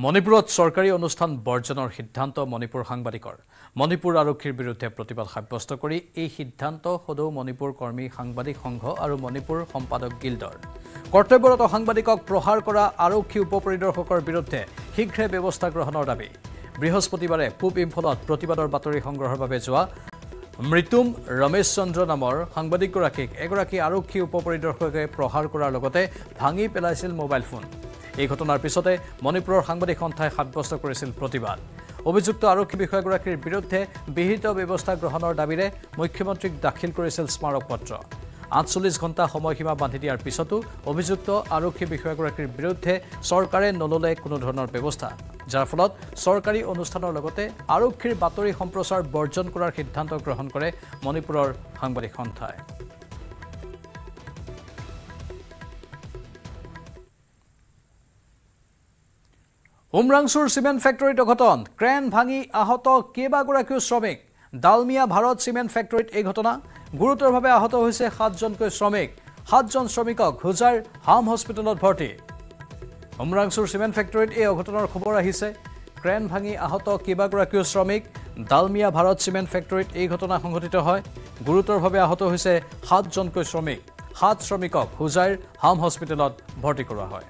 Manipurot Sorkari Onustan Borjanor Hiddanto Manipur Hangbadikor. Manipur Arokhir Biruddhe Protibad Sabysto Kori Ei Hiddanto Hodo Manipur Kormi Hangbadik Songho Aru Manipur Sompadok Guildor. Kortoboroto Hangbadikok Prohar Kora Arokhi Upoparidorshokor Biruddhe Shigre Byabostha Grohonor Dabi. Brihospotibare Pub Impholot Protibador Batori Hongrohor Babe Joa Mritum Romesh Chandra Namor Hangbadik Egoraki Arokhi Upoparidorshokhe Prohar Korar Logote Bhangi Pelaisil Mobile Phone. এই ঘটনার পিছতে মণিপুৰৰ সাংবাদিক সন্থাই সাব্যস্ত কৰিছিল প্ৰতিবাদ অভিযুক্ত আৰক্ষী বিষয়াগৰাকীৰ বিৰুদ্ধে বিহিত ব্যৱস্থা গ্ৰহণৰ দাবীৰে মুখ্যমন্ত্ৰীক দাখিল কৰিছিল স্মাৰক পত্ৰ 48 ঘণ্টা সময়সীমা বান্ধি দিয়াৰ পিছতো অভিযুক্ত আৰক্ষী বিষয়াগৰাকীৰ বিৰুদ্ধে চৰকাৰে নললে কোনো ধৰণৰ ব্যৱস্থা যাৰ ফলত চৰকাৰী অনুষ্ঠানৰ লগতে আৰক্ষীৰ বাতৰি সম্প্ৰচাৰ বৰ্জন কৰাৰ সিদ্ধান্ত গ্ৰহণ কৰে মণিপুৰৰ সাংবাদিক সন্থাই Umrangsor Cement Factory to Goton, Cran Bhangi Ahoto Kebaguraku Shromic, Dalmia Bharat Cement Factory to Egotona, Gurutor Babe Ahoto Huse Hatjon Shromic, Hatjon Shromikok, Huzar, Ham Hospital at Bhorti. Umrangsor Cement Factory to Egotonor Khobor Ahise, Cran Bhangi Ahoto Kebaguraku Shromic, Dalmia Bharat Cement Factory to Egotona Hongotito Hoy, Gurutor Babe Ahoto Huse Hatjon Shromic, Hat Shromikok, Huzar, Ham Hospital at Bhorti Kora Hoy.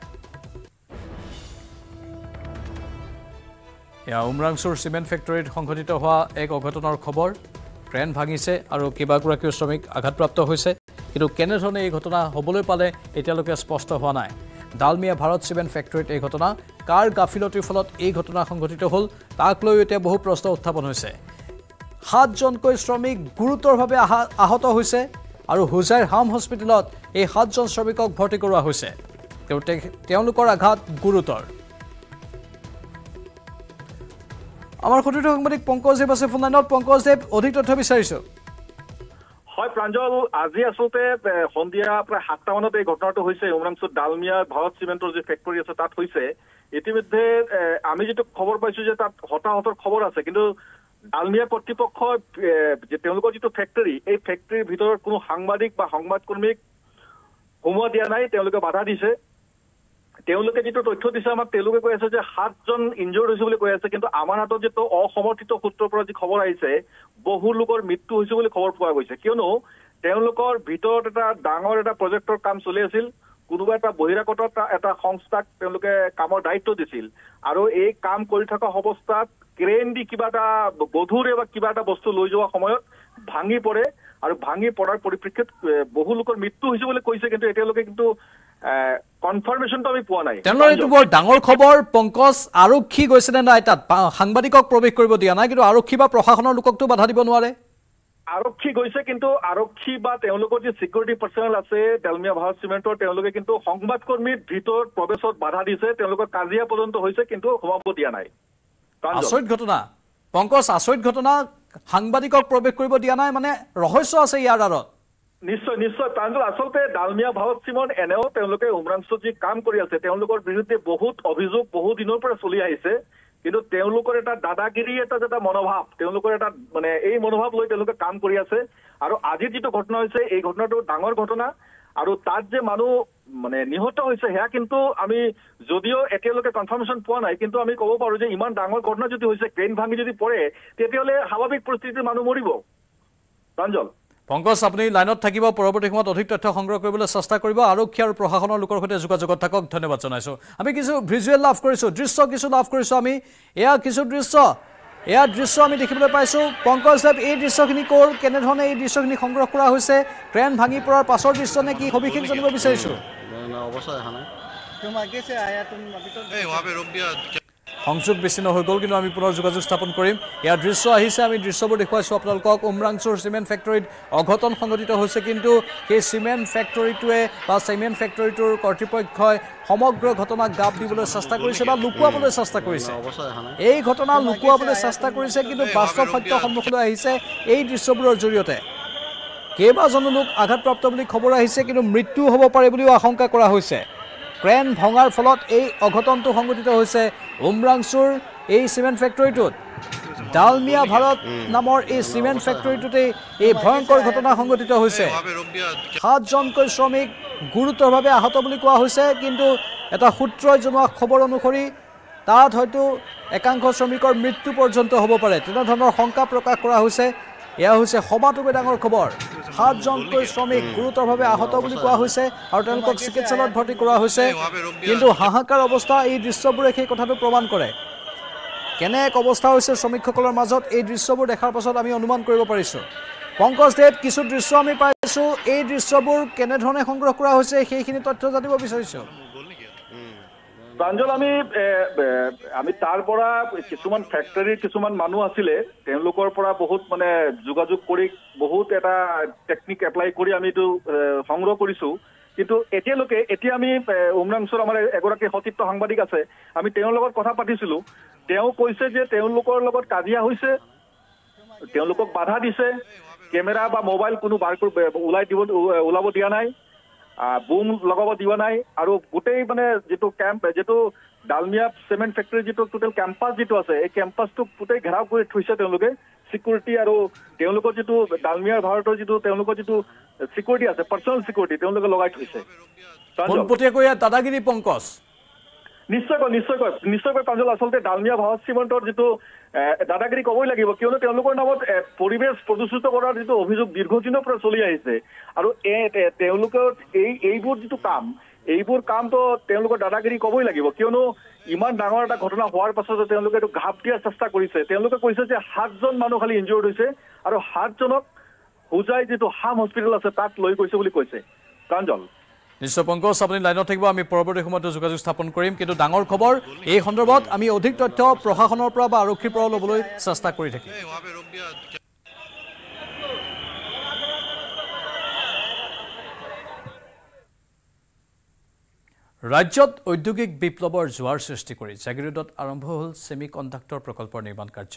Umrangsor Cement Factory সংঘটিত হোৱা এক অঘটনৰ খবৰ crane ভাঙিছে আৰু কেবাগৰাকীও শ্ৰমিক আঘাতপ্ৰাপ্ত হৈছে কিন্তু কেনেধৰণে এই ঘটনা হ'বলৈ পালে এতিয়ালৈকে স্পষ্ট হোৱা নাই ডালমিয়া ভাৰত সিমেন্ট ফ্যাক্টৰীত এই ঘটনা কাৰ গাফিলতিৰ ফলত এই ঘটনা সংঘটিত হ'ল তাক লৈ এতিয়া বহু প্ৰশ্ন উত্থাপন হৈছে সাতজনকৈ শ্ৰমিক গুৰুতৰভাৱে আহত হৈছে আৰু হুজাইৰ হাম হস্পিটেলত এই সাতজন শ্ৰমিকক ভৰ্তি কৰোৱা হৈছে তেওঁলোকৰ আঘাত গুৰুতৰ Our Kotukumik Pankaj was from the North Pankaj, Odito Tobisariso. Hoi Pranjol, Azia Sote, Hondia, Hatano, they got not to Huse, Umrangsor Dalmia, Bharat Cement Factory, Satat Huse. It is the Amiji to cover by Sujata, Hota or Kobora, second to Dalmia Kotipo, Jetelgoji to factory, a factory with Kuno Hangmadik, but Hangmat Kurmik, Homo Dianai, Teluga Badadise. তেওঁলোকে যেটো তথ্য দিছে আমাক তেওঁলোকে কৈছে যে 7 জন injury হৈছে বুলি কৈছে কিন্তু আমাৰ হাতত যেটো অসমৰ্থিত সূত্ৰৰ পৰা যে খবৰ আহিছে বহু লোকৰ মৃত্যু হৈছে বুলি খবৰ পোৱা গৈছে কিয়নো তেওঁলোকৰ ভিতৰত এটা ডাঙৰ এটা প্ৰজেক্টৰ কাম চলি আছিল কোনোবা এটা বহিৰাগত এটা সংস্থাক তেওঁলোকে কামৰ দায়িত্ব দিছিল আৰু এই কাম কৰি থকা অৱস্থাত ক্ৰেন দি কিবাটা গধুৰে বা কিবাটা বস্তু লৈ যোৱা সময়ত ভাঙি পৰে আৰু ভাঙি পৰাৰ পৰিপ্ৰেক্ষিতত বহু লোকৰ মৃত্যু হৈছে বুলি কৈছে কিন্তু এতিয়ালৈকে কিন্তু Confirmation to be Puanai. Tenor to work Dangor Kobor, Pankaj, Aruki goes in and I at Hangbadikok Provic Kurodiana, Arukiba, Prohano Lukok to Badibonware. Aruki goes into Arukiba, Teologi, security personnel, I say, Dalmia Bharat Cement, Teologi into Hongbat Kurmi, Vitor, Professor Badadise, Teologa Kazia Polon to Hosek into Homodiana. Asoid Gotuna, Pankaj, Asoid Gotuna, Hangbadikok Provic Kurodiana, Mane, Rohoso say Yararot. নিশ্চয় প্ৰাঞ্জল আসলতে Dalmiya Bharat Simon এনেও তেওঁলোকে উমৰাংসৰ যি কাম কৰি আছে তেওঁলোকৰ বিৰুদ্ধে বহুত অভিযোগ বহুত দিনৰ পৰা চলি আহিছে কিন্তু তেওঁলোকৰ এটা দাদাগিৰি এটা যেটা মনোভাৱ তেওঁলোকৰ এটা মানে এই মনোভাৱ লৈ তেওঁলোকে কাম কৰি আছে আৰু আজি যেটো ঘটনা হৈছে এই ঘটনাটো ডাঙৰ ঘটনা আৰু তাত যে মানুহ মানে নিহত হৈছে হেয়া কিন্তু আমি যদিও এতিয়ালৈকে কনফাৰ্মেশন পোৱা নাই কিন্তু আমি ক'ব পাৰো যে ইমান ডাঙৰ ঘটনা যদি হৈছে ক্ৰেন ভাঙি যদি পৰে তেতিয়ালে স্বাভাৱিক পৰিস্থিতিত মানুহ মৰিব Pranjal Pankaj, apni line up thakiba property khomat odhik tatthya songroh koribole sasta koribo arokhi aru prohasonor lokor khote jogajogot thakok dhonnobad janaisu ami kichu visual love korisu drishya kichu love korisu ami eya kichu drishya ami dekhibole paisu Pankaj sab ei drishya khini kor kene dhone ei drishya khini songroh kora hoise train bhangi porar pasor drishya ne ki hobikhin janibo bisarisu na oboshay hana tum age se aaya tum abito ei wahan pe rok diya Hongshuk Bisino Hogol, Ami Pura Zugazu Stapon Korim, Yadriso, Hisa, and Drisobo request of Nalkok, Umrangsor Cement Factory, Ogoton Hongotito Hosekin to his cement factory to a past cement factory to Kortipoy Koi, Homogro, Hotona, Gabdibula Sastakuris, Lukabula Sastakuris, A Hotona, Lukabula Sastakuris, the Pastor Fatta Homokula, he said, A Drisobro Juriote. Kebas on the look, Agat probably Kobora, his second, Mritu Hobo Parabula, Honka Kora Hose. Cran Hongar Folot, A Ogoton to Hongotito Hose. Umrangsor a cement factory to Dalmia Bharat Namor a cement factory today a bhayankar ghotona hongotito hoise hatjon koi shramik gurutor bhabe ahoto boli koa hoise kintu eta sutroi jonwa khobor onukori তাত হয়তো একাংশ শ্ৰমিকৰ মৃত্যু পৰ্যন্ত হ'ব পাৰে তেনে ধৰণৰ সংখ্যা প্ৰকাশ কৰা হৈছে এয়া হৈছে সবাতোকৈ ডাঙৰ খবৰ সাতজনকৈ শ্ৰমিক গুৰুতৰভাৱে আহত বুলি কোৱা হৈছে আৰু তেওঁলোকক চিকিৎসালয়ত ভৰ্তি কৰা হৈছে কিন্তু হাহাকাৰ অৱস্থা এই দৃশ্যবোৰে সেই কথাটো প্ৰমাণ কৰে কেনে এক অৱস্থা হৈছে শ্ৰমিকসকলৰ মাজত এই দৃশ্যবোৰ দেখাৰ পাছত আমি অনুমান কৰিব পাৰিছো পঙ্কজ দেৱ কিছু দৃশ্য আমি পাইছো এই দৃশ্যবোৰ কেনে ধৰণে সংগ্ৰহ কৰা হৈছে সেইখিনি তথ্য জানিব বিচাৰিছো Tanjol, I am Tarpora, Kisuman factory, Kisuman Manu Asile, Telukor Pora, Bohut, Mane, Zugazu Kurik, Bohut at a technique apply Kuriami to Hongro Kurisu, into Eteloke, Etiami, Umrangsor Agoraki Hotip to Hangbadikase, I mean Teolog Kotapatisulu, Teo Koise, Teolukor Kadia Huse, Teolukok Badadise, Camera, Mobile Kunu Barkur, Ulai Ulavo Dianai. Boom लगाव दिवानाय आरो गुटेय माने जेतु camp जेतु Dalmia cement factory जेतु total campus जेतु आसे ए campus तो पुटे घेराव কৰি থৈছে তেওঁলোকে সিকিউৰিটি আৰু তেওঁলোকৰ যেতু ডালমিয়া ভাৰতৰ যেতু তেওঁলোকৰ যেতু সিকিউৰিটি আছে পাৰ্সোনাল সিকিউৰিটি তেওঁলোকে লগাই থৈছে পনপটিয়া কয়া দাদাগিৰি পঙ্কজ নিশ্চয় পাঞ্জল আসলতে ডালমিয়া ভাৰত সিমেন্টৰ যেতু দাদাগিৰি কবই লাগিব কিয়নো তেওঁলোকৰ নামত পৰিবেশ প্ৰদূষিত কৰাৰ যেতু অভিযোগ দীৰ্ঘদিন পৰা চলি আহিছে আৰু তেওঁলোকৰ এইবোৰ যেতু কাম এইবোৰ কাম তো তেওঁলোকৰ দাদাগিৰি কবই লাগিব কিয়নো ইমান ডাঙৰ এটা ঘটনা হোৱাৰ পাছত তেওঁলোকে এটো ঘাপটিয়া চেষ্টা কৰিছে তেওঁলোকে কৈছে যে 7 জন মানুহ খালি ইনজুৰ্ড হৈছে আৰু 7 জনক হুজাই যেতু হাম হস্পিটেল আছে তাত লৈ গৈছে বুলি কৈছে পাঞ্জল নিশ্চয় পঙ্কজ আপুনি লাইনত থাকিব আমি পৰৱৰ্তী সময়ত যোগাযোগ স্থাপন কৰিম কিন্তু ডাঙৰ খবৰ এই সন্দৰ্ভত আমি অধিক তথ্য প্ৰশাসনৰ পৰা বা আৰক্ষীৰ পৰা লবলৈ চেষ্টা কৰি থাকিম ৰাজ্যত ঔদ্যোগিক বিপ্লৱৰ জোৱাৰ সৃষ্টি কৰি জাগিৰুদত আৰম্ভ হ'ল সেমিকণ্ডাক্টৰ প্ৰকল্পৰ নিৰ্মাণ কাৰ্য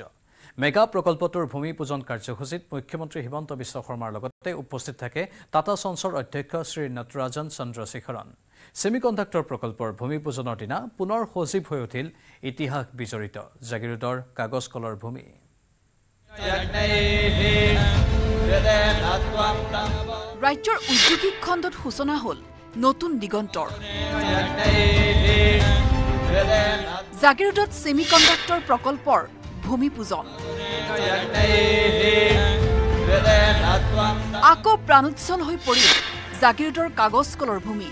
মেগা প্ৰকল্পটোৰ ভূমি পূজন কাৰ্যসূচীত মুখ্যমন্ত্ৰী হিমন্ত বিশ্ব শৰ্মাৰ লগতে উপস্থিত থাকে টাটা সন্সৰ অধ্যক্ষ শ্ৰী নটৰাজন চন্দ্ৰশেখৰন সেমিকণ্ডাক্টৰ প্ৰকল্পৰ ভূমি পূজনৰ দিনা পুনৰ সজীৱ হৈ উঠিল ইতিহাস বিজড়িত জাগিৰুদৰ কাগজ কলৰ ভূমি ৰাজ্যৰ উদ্যোগিক খণ্ডত সূচনা হ'ল নতুন দিগন্তৰ জাগিৰুদত সেমিকণ্ডাক্টৰ প্ৰকল্পৰ ভূমি পূজন আকো প্ৰাণোচ্ছল হৈ পৰি জাগিৰুদৰ কাগজ কলৰ ভূমি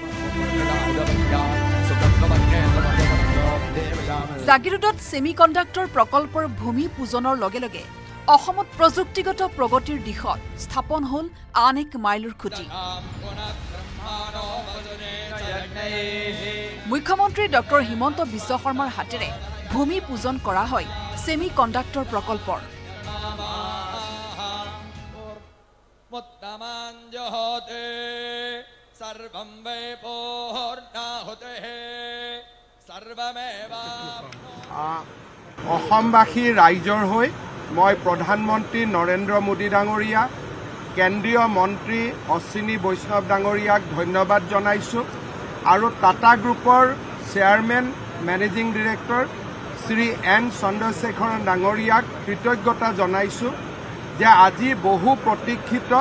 জাগিৰুদত সেমিকণ্ডাক্টৰ প্ৰকল্পৰ ভূমি পূজনৰ লগে লগে অসমত প্ৰযুক্তিগত প্ৰগতিৰ দিশত স্থাপন হ'ল আন এক মাইলৰ খুঁটি মুখ্যমন্ত্ৰী ডক্টৰ হিমন্ত বিশ্ব শৰ্মাৰ হাতেৰে ভূমি পূজন কৰা হয় সেমিকণ্ডাক্টৰ প্ৰকল্পৰ অসমবাসী ৰাইজৰ হৈ মই প্ৰধানমন্ত্ৰী নৰেন্দ্ৰ মোদী ডাঙৰীয়া কেন্দ্ৰীয় মন্ত্ৰী অশ্বিনী বৈষ্ণৱ ডাঙৰীয়াক ধন্যবাদ জনাইছো আৰু টাটা গ্ৰুপৰ chairman managing director Shri N Chandrasekaran ডাঙৰীয়াক কৃতজ্ঞতা জনাইছো যে আজি বহু প্ৰতীক্ষিত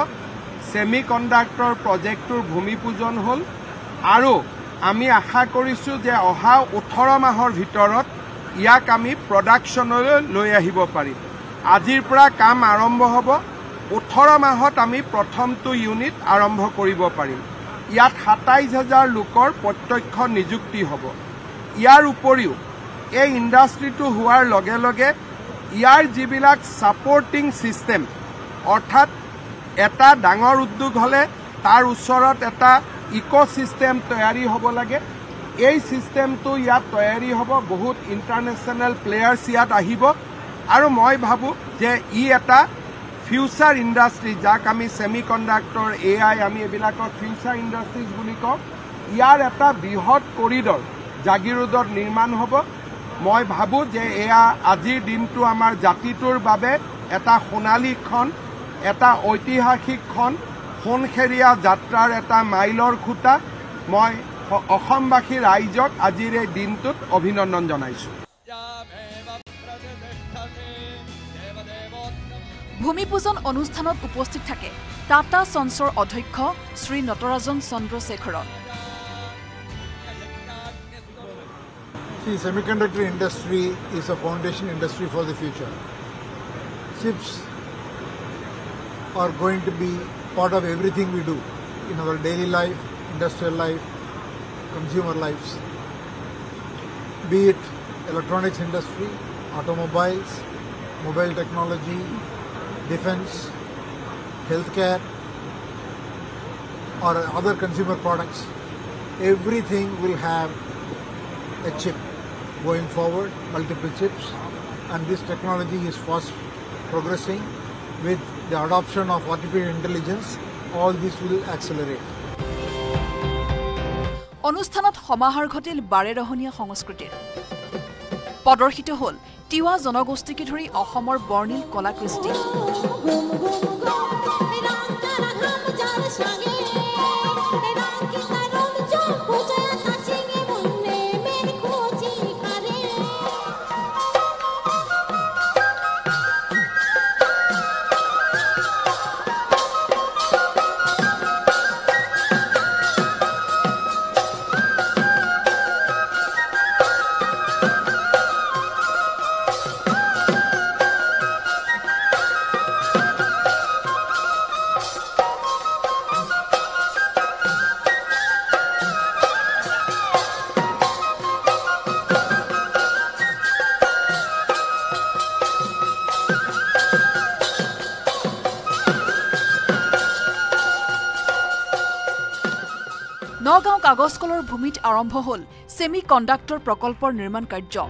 সেমিকণ্ডাক্টৰ প্ৰজেক্টৰ ভূমি পূজন হল আৰু আমি আশা কৰিছো যে অহা 18 মাহৰ ভিতৰত ইয়াক আমি প্ৰডাকচনলৈ লৈ আহিব পাৰিম আজিৰ পৰা কাম আৰম্ভ হ'ব 18 মাহত আমি প্ৰথমটো ইউনিট আৰম্ভ কৰিব পাৰিম ইয়াত 27000 লোকৰ প্ৰত্যক্ষ নিযুক্তি হ'ব ইয়াৰ উপৰিও এই ইন্ডাষ্ট্ৰিটো হোৱাৰ লগে লগে ইয়াৰ যিবিলাক সাপোৰ্টিং সিস্টেম অৰ্থাৎ এটা ডাঙৰ উদ্যোগ হলে তাৰ উচৰত এটা ইকোসিস্টেম তৈয়াৰী হ'ব লাগে এই সিস্টেমটো ইয়াত তৈয়াৰী হ'ব বহুত ইন্টাৰনেশ্যনেল প্লেয়াৰ্স ইয়াত আহিব আৰু মই ভাবো যে ই এটা ফিউচাৰ ইন্ডাষ্ট্ৰি যাক আমি সেমিকণ্ডাক্টৰ এআই আমি এবিলাকৰ ফিউচাৰ ইন্ডাষ্ট্ৰিজ বুলি কওঁ ইয়াৰ এটা বৃহৎ কৰিডৰ জাগিৰুদত নিৰ্মাণ হ'ব মই ভাবো যে এয়া আজিৰ দিনটো আমাৰ জাতিটোৰ বাবে এটা সোণালী ক্ষণ এটা ঐতিহাসিক ক্ষণ সোণখেৰিয়া যাত্ৰাৰ এটা মাইলৰ খুঁটা মই অসমবাসী ৰাইজক আজিৰ এই দিনটোত অভিনন্দন জনাইছো ভূমি পূজন অনুষ্ঠানত উপস্থিত থাকে টাটা সন্সৰ অধ্যক্ষ Shri Natarajan Chandrasekaran See, semiconductor industry is a foundation industry for the future. Chips are going to be part of everything we do in our daily life, industrial life, consumer lives. Be it electronics industry, automobiles, mobile technology, defense, healthcare, or other consumer products, everything will have a chip going forward, multiple chips, and this technology is fast progressing. With the adoption of artificial intelligence, all this will accelerate. Onusthanat Homahar Hotel Barerahonia Homoscritir Podor Hito Hall, Tiwa Zonogostikitri, or Homer Bornil Kola Christi Nagaon Kagoskolor Bhumit Arambho Hol, Semiconductor Prokolpor Nirman Karjo.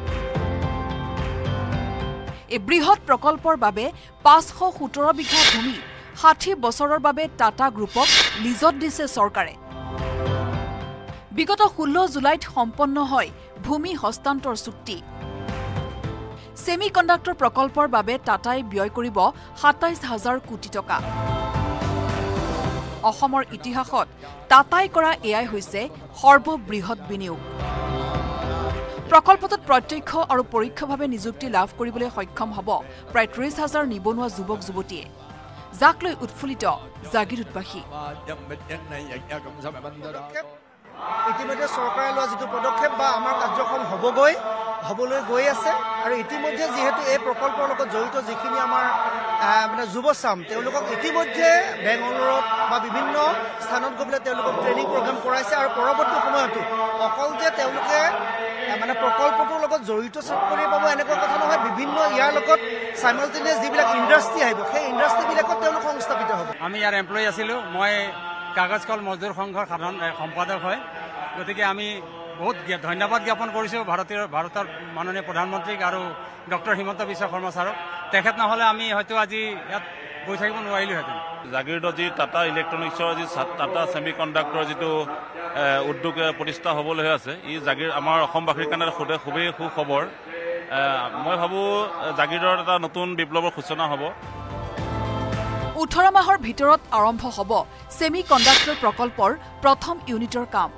A Brihot Prokolpor Babe, 517 Bigha Bhumi, 60 Bosoror Babe Tata Groupok, Lizot Dise Sorkare. Bigoto 16 Julaiit Homponno Hoy, Bhumi Hostantor Sukti. Semiconductor Prokolpor Babe Tatai Byoy Koribo, 27000 Koti Toka. অসমৰ ইতিহাসত তাতাই কৰা AI হৈছে সৰ্ববৃহৎ বিনিয়োগ প্ৰকল্পটোত প্ৰত্যক্ষ আৰু পৰোক্ষভাৱে নিযুক্তি লাভ কৰিবলৈ সক্ষম হ'ব প্ৰায় 30000 নিবনুৱা যুৱক যুৱতীয়ে জাকলৈ উৎফুল্লিত জাগিৰুতবাসী ইতিমধ্যে চৰকাৰে লোৱা যিটো পদক্ষেপ বা আমাৰ কাৰ্যক্ৰম হ'বগৈ হ'বলৈ গৈ আছে আৰু ইতিমধ্যে যেহেতু এই প্ৰকল্পৰ লগত জড়িত যিখিনি আমাৰ মানে যুৱচাম তেওঁলোকক ইতিমধ্যে বেংগলৰত বা বিভিন্ন স্থানত গবলে তেওঁলোকক ট্ৰেনিং প্ৰগ্ৰাম কৰাইছে আৰু পৰৱৰ্তী সময়তো অকল যে তেওঁলোকে মানে প্ৰকল্পটোৰ লগত জড়িত সকলোৰে বাবে এনেকুৱা কথা নহয় বিভিন্ন ইয়াৰ লগত সাইমলটেনিয়াস যিবিলাক ইন্ডাষ্ট্ৰী আহিব সেই ইন্ডাষ্ট্ৰীবিলাকত তেওঁলোক সংস্থাপিত হ'ব আমি ইয়াৰ এমপ্লয়ী আছিলো মই কাগজকল মজদুৰ সংঘৰ সাধাৰণ সম্পাদক হয় গতিকে আমি বহুত ধন্যবাদ জ্ঞাপন কৰিছো ভাৰতৰ মাননীয় প্ৰধানমন্ত্ৰীক আৰু ডক্টৰ হিমন্ত বিশ্ব শৰ্মা ছাৰক তেখেত নহলে আমি হয়তো আজি ইয়াত গৈ থাকিব নোৱাৰিলো হেতেন জাগিৰদৰ যি টাটা ইলেক্ট্ৰনিক্সৰ যি টাটা সেমিকণ্ডাক্টৰ যিটো উদ্যোগ প্ৰতিষ্ঠা হ'বলৈ আছে ই জাগিৰ আমাৰ অসমবাসীৰ কাৰণে খুবেই সুখবৰ মই ভাবো জাগিৰদৰ এটা নতুন বিপ্লৱৰ সূচনা হ'ব 18 মাহৰ ভিতৰত আৰম্ভ হ'ব সেমিকণ্ডাক্টৰ প্ৰকল্পৰ প্ৰথম ইউনিটৰ কাম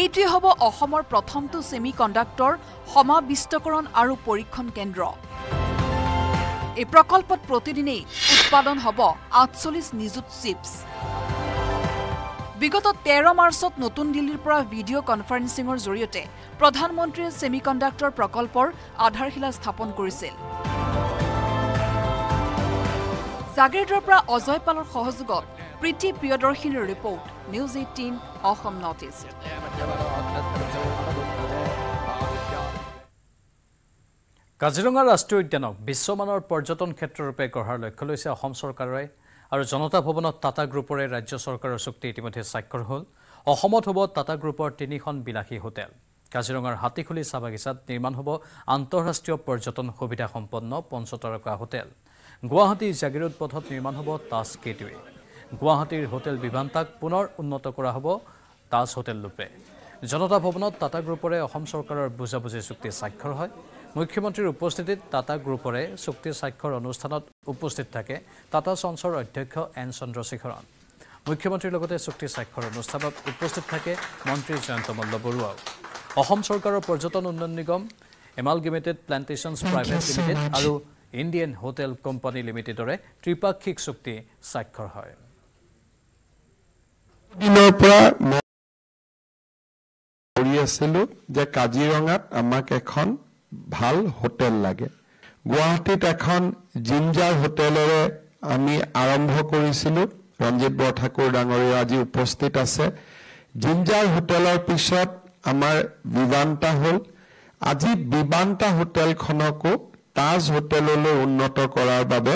এইটো হ'ব অসমৰ প্ৰথমটো সেমিকণ্ডাক্টৰ সমাবিষ্টকৰণ আৰু পৰীক্ষণ কেন্দ্ৰ এই প্ৰকল্পত প্ৰতিদিনেই উৎপাদন হ'ব 48 নিযুত চিপছ বিগত 13 মাৰ্চত নতুন দিল্লীৰ পৰা ভিডিও কনফাৰেন্সিংৰ জৰিয়তে প্ৰধানমন্ত্ৰীয়ে সেমিকণ্ডাক্টৰ প্ৰকল্পৰ আধাৰশিলা স্থাপন কৰিছিল জাগিৰদৰ পৰা অজয় পালৰ সহযোগত প্ৰীতি প্ৰিয়দৰ্শীৰ report news 18 Assam north east Kaziranga ৰাষ্ট্ৰীয় উদ্যানক বিশ্বমানৰ পৰ্যটন ক্ষেত্ৰ ৰূপে গঢ়াৰ লক্ষ্য লৈছে অসম চৰকাৰে আৰু জনতা ভৱনত টাটা গ্ৰুপৰে ৰাজ্য চৰকাৰৰ চুক্তি ইতিমধ্যে স্বাক্ষৰ হ'ল অসমত হ'ব টাটা গ্ৰুপৰ তিনিখন বিলাসী হোটেল কাজিৰঙাৰ হাতীখুলি চাবাগিচাত নিৰ্মাণ হ'ব আন্তঃৰাষ্ট্ৰীয় পৰ্যটন সুবিধা সম্পন্ন পঞ্চতাৰকা হোটেল Guwahati Jagirut পথত নিৰ্মাণ হ'ব তাজ গেটৱে গুৱাহাটীৰ হোটেল ভিভান্তাক পুনৰ উন্নত কৰা হ'ব তাজ হোটেল ৰূপে জনতা ভৱনত টাটা গ্ৰুপৰে অসম চৰকাৰৰ বুজাবুজি চুক্তি স্বাক্ষৰ হয় মুখ্যমন্ত্ৰীৰ উপস্থিতিত টাটা গ্ৰুপৰে চুক্তি স্বাক্ষৰ অনুষ্ঠানত উপস্থিত থাকে টাটা সন্সৰ অধ্যক্ষ এন চন্দ্ৰশেখৰন মুখ্যমন্ত্ৰীৰ লগতে চুক্তি স্বাক্ষৰ অনুষ্ঠানত উপস্থিত থাকে মন্ত্ৰী জয়ন্ত মল্ল বৰুৱা অসম চৰকাৰৰ পৰ্যটন উন্নয়ন নিগম এমালগেমেটেড প্লান্টেশনস প্ৰাইভেট লিমিটেড আৰু Indian Hotel Company Limited or Tripakshik Sukti Sakhar Hoy. আসিলো যে কাজিরঙাত আমাকে এখন ভাল হোটেল লাগে গুয়াহাটিত এখন জিঞ্জার হোটেলরে আমি আরম্ভ কৰিছিলো ৰঞ্জিব বৰঠাকুৰ ডাঙৰীয়া আজি উপস্থিত আছে জিঞ্জাৰ হোটেলৰ পিছত আমাৰ বিভান্তা হল আজি বিভান্তা হোটেল খনকো তাজ হোটেললৈ উন্নত কৰাৰ বাবে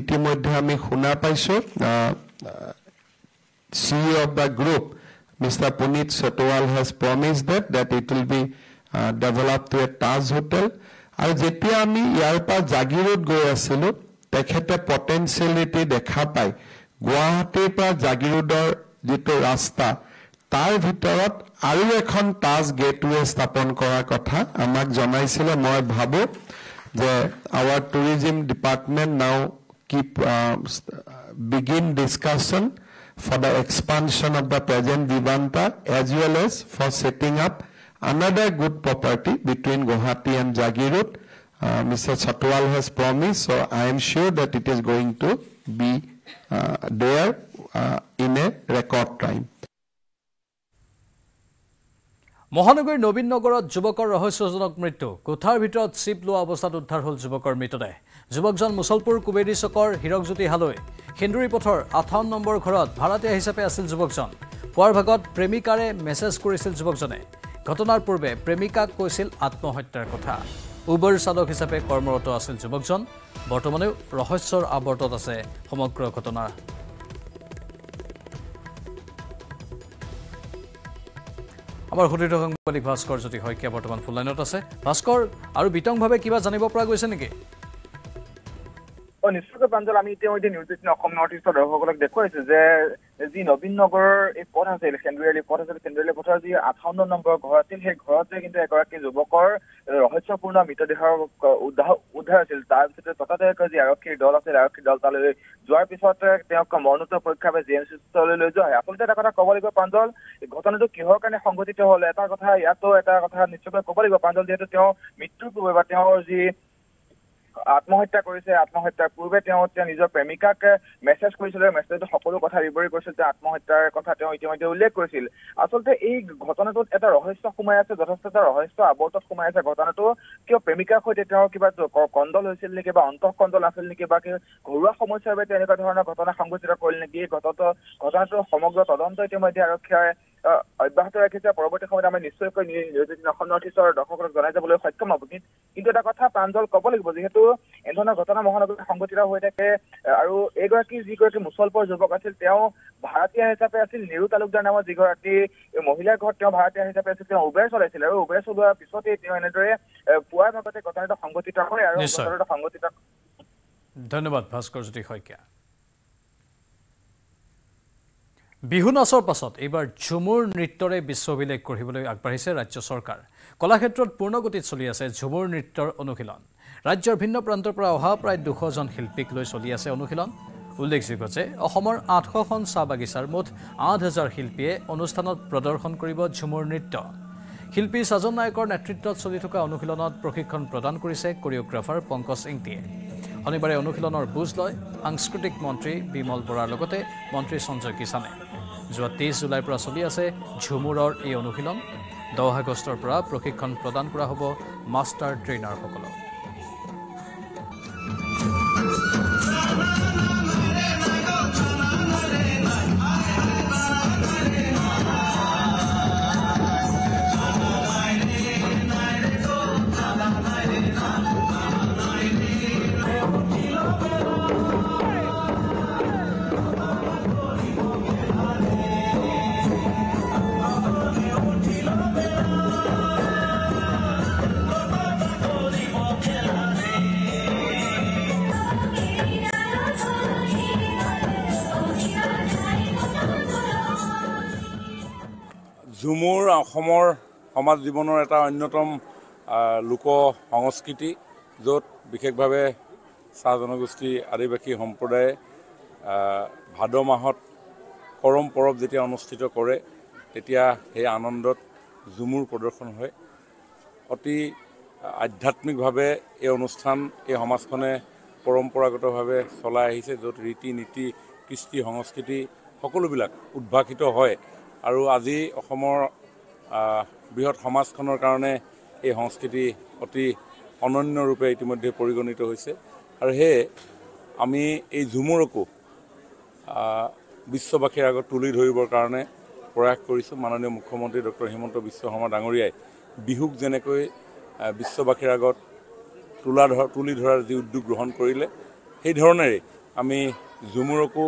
ইতিমধ্যে আমি শুনা পাইছো CEO of the group Mr. Punit Chatwal has promised that it will be developed to a Taj Hotel. And যেতিয়া আমি ইয়াৰ পৰা জাগিৰোড গৈ আছিলো তেখেতে পটেনশিয়ালিটি দেখা পাই গুৱাহাটীৰ পৰা জাগিৰোডৰ যেটো ৰাস্তা তাৰ ভিতৰত আৰু এখন তাজ গেটৱে স্থাপন কৰাৰ কথা আমাক জনাইছিল মই ভাবো যে our tourism department now begin discussion for the expansion of the present Vivanta as well as for setting up another good property between Guwahati and Jagirut. Mr. Chatwal has promised, so I am sure that it is going to be there in a record time. Mohanagar Nobin Nagarot Jubakor Rahasyajonok Mrityu. Kothar bhitorot ship loa obostat uddhar hol Jubakor mritdeeh. Jubakjon Musalpur Kuberi Sokor Hirokjyoti Haloi. Hinduri Pothor 58 number ঘৰত ভাৰতীয় হিচাপে আছিল যুৱকজন। পোৱাৰ ভাগত প্ৰেমিকাৰে message কৰিছিল যুৱকজনে। ঘটনাৰ পূৰ্বে প্ৰেমিকাক কৈছিল আত্মহত্যাৰ কথা। উবৰ চালক হিচাপে কৰ্মৰত আছিল যুৱকজন। বৰ্তমানে ৰহস্যৰ আৱৰ্তত আছে সমগ্ৰ ঘটনা। আমাৰ হৰিত সংবাদিক ভাস্কৰ জ্যোতি হয়কিয়া বৰ্তমান ফুল লাইনত আছে। ভাস্কৰ আৰু বিতংভাৱে কিবা জানিব পৰা গৈছে নেকি? On Instagram, Panjal, I mean, today we news station, Assam notice to Rahogolak. Dekho, is that the Nobin Nagar, a port has been Kendriya, port has been Kendriya, port has been 58 number Guwahati. He Guwahati, into a Guwahati Zubakor, Rahasya Purna, Mitra Dehar, Udhar, Siltan, Siltan, Pata Dehar, Kazi, Araki, Dollar, Araki, Dollar, Tale, Joy Pisot, they have come on to Purka, James, Tale, Joy. After that, I got a Kobali Panjal. Gotan to Kihok and Hongoti to Hole. Eta Gotha, Yato, Eta Gotha, Nishka Kobali Panjal, they to Teo, Mitru, Vatanji. আত্মহত্যা কৰিছে আত্মহত্যাৰ পূৰ্বে তেওঁ নিজৰ প্ৰেমিকাক message কৰিছিল মেছেজটো সকলো কথা বিৱৰি কৈছিল যে আত্মহত্যাৰ কথা তেওঁ ইতিমধ্যে উল্লেখ কৰিছিল আসলে এই ঘটনাটোত এটা ৰহস্য সোমাই আছে যথেষ্ট এটা ৰহস্য আৱৰ্তত সোমাই আছে ঘটনাটো কিয় প্ৰেমিকাৰ সৈতে তেওঁ কিবা কন্দল হৈছিল নেকি বা অন্তঃকন্দল আছিল নেকি বা ঘৰুৱা সমস্যাৰ বাবে তেনেকুৱা ধৰণৰ ঘটনা সংঘটিত কৰিল নেকি ঘটনাটো সমগ্ৰ তদন্ত ইতিমধ্যে আৰক্ষীয়ে অব্যাহত ৰাখিছে পৰৱৰ্তী সময়ত আমি নিশ্চয়কৈ নিয়োজিত অসম নৰ্থিষ্টৰ দৰ্শকক জনাই যাবলৈ সক্ষম হ'ব কিন্তু এটা কথা প্ৰাঞ্জল ক'ব লাগিব যেহেতু এনে ঘটনা মহানগৰ সংঘটিত হৈ থাকে আৰু এগৰাকী যিগৰাকী মুছলপৰ যুৱক আছিল তেওঁ ভাৰতীয় হিচাপে আছিল নিৰু তালুকদাৰ নামৰ যিগৰাকী মহিলা ঘৰ তেওঁ ভাৰতীয় হিচাপে আছিল তেওঁ উবেৰ চলাইছিল আৰু উবেৰ চলোৱাৰ পিছতে তেওঁ এনেদৰে পুৱাৰ ভাগতে ঘটনাটো সংঘটিত হয় আৰু ঘটনাটো সংঘটিত ধন্যবাদ ভাস্কৰ জ্যোতি শইকীয়া বিহুনাছৰ পাছত এবাৰ ঝুমুৰ নৃত্যৰে বিশ্ববিলেখ কৰিবলৈ আগবাঢ়িছে ৰাজ্য চৰকাৰ কলাক্ষেত্ৰত পূৰ্ণগতিত চলি আছে ঝুমুৰ নৃত্যৰ অনুশীলন ৰাজ্যৰ ভিন্ন প্ৰান্তৰ পৰা অহা প্ৰায় 200 জন শিল্পীক লৈ চলি আছে অনুশীলন উল্লেখযোগ্য যে অসমৰ 800 খন চা বাগিচাৰ মুঠ 8000 শিল্পীয়ে অনুষ্ঠানত প্ৰদৰ্শন কৰিব ঝুমুৰ নৃত্য শিল্পী সাজন নায়কৰ নেতৃত্বত চলি থকা অনুশীলনত প্ৰশিক্ষণ প্ৰদান কৰিছে কোৰিওগ্ৰাফাৰ পঙ্কজ ইংটিয়ে অনিবাৰে অনুশীলনৰ বুজ লয় সাংস্কৃতিক মন্ত্ৰী বিমল বৰাৰ লগতে মন্ত্ৰী সঞ্জয় কিষানে যোৱা 30 জুলাইৰ পৰা চলি আছে ঝুমুৰৰ এই অনুশীলন 10 আগষ্টৰ পৰা প্ৰশিক্ষণ প্ৰদান কৰা হ'ব মাষ্টাৰ ট্ৰেইনাৰসকলক ঝুমুৰ অসমৰ সমাজ জীৱনৰ এটা অন্যতম লোক সংস্কৃতি য'ত বিশেষভাৱে চাহ জনগোষ্ঠী আদিবাসী সম্প্ৰদায়ে ভাদ মাহত কৰম পৰৱ যেতিয়া অনুষ্ঠিত কৰে তেতিয়া সেই আনন্দত ঝুমুৰ প্ৰদৰ্শন হয় অতি আধ্যাত্মিকভাৱে এই অনুষ্ঠান এই সমাজখনে পৰম্পৰাগতভাৱে চলাই আহিছে য'ত ৰীতি নীতি কৃষ্টি সংস্কৃতি সকলোবিলাক উদ্ভাসিত হয় আৰু আজি অসমৰ বৃহৎ সমাজখনৰ কাৰণে এই সংস্কৃতি অতি অনন্য ৰূপে ইতিমধ্যে পৰিগণিত হৈছে আৰু হে আমি এই ঝুমুৰকো বিশ্ববাসীৰ আগত তুলি ধৰিবৰ কাৰণে প্ৰয়াস কৰিছো মাননীয় মুখ্যমন্ত্ৰী ডক্টৰ হিমন্ত বিশ্ব শৰ্মা ডাঙৰীয়াই বিহুক যেনেকৈ বিশ্ববাসীৰ আগত তুলি ধৰাৰ যি উদ্যোগ গ্ৰহণ কৰিলে সেই ধৰণেৰে আমি ঝুমুৰকো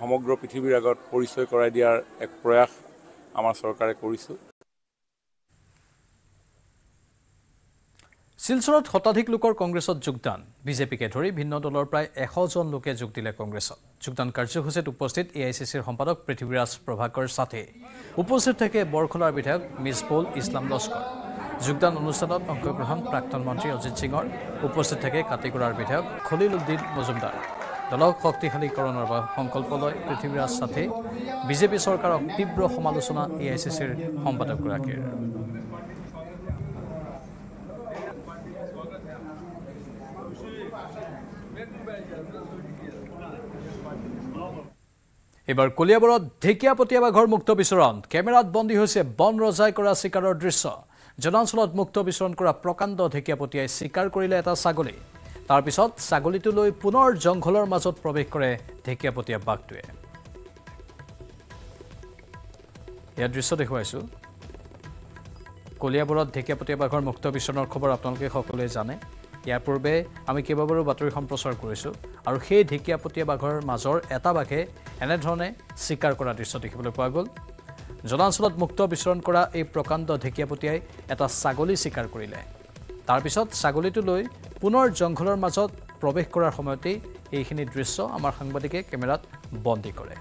সমগ্ৰ পৃথিৱীৰ আগত পৰিচয় কৰাই দিয়াৰ এক প্ৰয়াস আমাৰ চৰকাৰে কৰিছো Silsurat Hotadik Lukor Congress of Jugdan, BJP Katori, Bino Dollar Pry, a Hozon Luke Jugdila Congress. Jugdan Karju Huset Uposted, AICC Hompadok, Pretiviras Provakar Sate. Uposted take a Borkola Bitak, Miss Paul, Islam Loskor. Jugdan Unusanot, Onkograhan, Prakton Monty of Zingor, Uposted take a Kategorar Bitak, Kholiluddin Mozumdar. The Lok Hokti Hali Coronava, Honkol Polo, Pretiviras Sate, BJP Sorkar of Tibro Homalusona, AICC Hompadok Kurakir. এবাৰ কলিয়াবৰত ঢেকিয়া পটিয়াবা ঘৰ মুক্ত বিচৰণ কেমেৰাত বন্দী হৈছে বন ৰজাই কৰা শিকাৰৰ দৃশ্য জনাঞ্চলত মুক্ত বিচৰণ কৰা প্ৰকাণ্ড ঢেকিয়া পটিয়াই শিকাৰ কৰিলে এটা ছাগলী তাৰ পিছত ছাগলীটো লৈ পুনৰ জংঘলৰ মাজত প্ৰৱেশ কৰে ঢেকিয়া পটিয়া বাঘটোৱে এই দৃশ্য দেখুৱাইছো কলিয়াবৰত ঢেকিয়া পটিয়াবা ঘৰ মুক্ত বিচৰণৰ খবৰ আপোনালোকে সকলোৱে জানে ইয়াৰ পূৰ্বে আমি কেবাবাৰো বাতৰি সম্প্ৰচাৰ কৰিছো আৰু সেই ঢেকিয়া পটিয়া বাঘৰ মাজৰ এটা বাঘে এনে ধৰণে শিকাৰ কৰা দৃশ্য দেখিবলৈ পোৱা গল জনাঞ্চলত মুক্ত বিচৰণ কৰা এই প্ৰকাণ্ড ঢেকিয়া পটিয়াই এটা ছাগলী শিকাৰ কৰিলে তাৰ পিছত ছাগলীটো লৈ পুনৰ জংঘলৰ মাজত প্ৰৱেশ কৰাৰ সময়তে এইখিনি দৃশ্য আমাৰ সাংবাদিকে কেমেৰাত বন্দী কৰে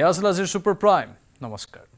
Yes, Lazir Super Prime. Namaskar.